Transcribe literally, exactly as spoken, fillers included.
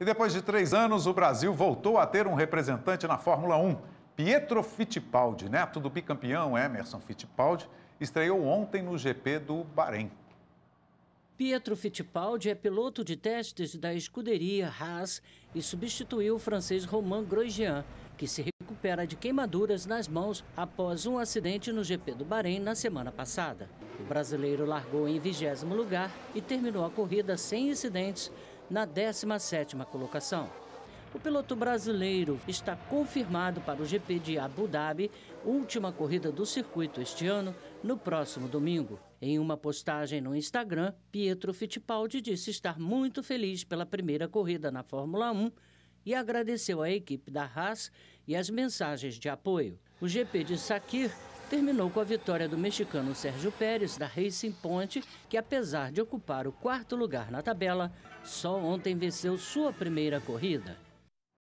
E depois de três anos, o Brasil voltou a ter um representante na Fórmula um. Pietro Fittipaldi, neto do bicampeão Emerson Fittipaldi, estreou ontem no G P do Bahrein. Pietro Fittipaldi é piloto de testes da escuderia Haas e substituiu o francês Romain Grosjean, que se recupera de queimaduras nas mãos após um acidente no G P do Bahrein na semana passada. O brasileiro largou em vigésimo lugar e terminou a corrida sem incidentes na décima sétima colocação. O piloto brasileiro está confirmado para o G P de Abu Dhabi, última corrida do circuito este ano, no próximo domingo. Em uma postagem no Instagram, Pietro Fittipaldi disse estar muito feliz pela primeira corrida na Fórmula um e agradeceu à equipe da Haas e as mensagens de apoio. O G P de Sakir terminou com a vitória do mexicano Sérgio Pérez, da Racing Point, que apesar de ocupar o quarto lugar na tabela, só ontem venceu sua primeira corrida.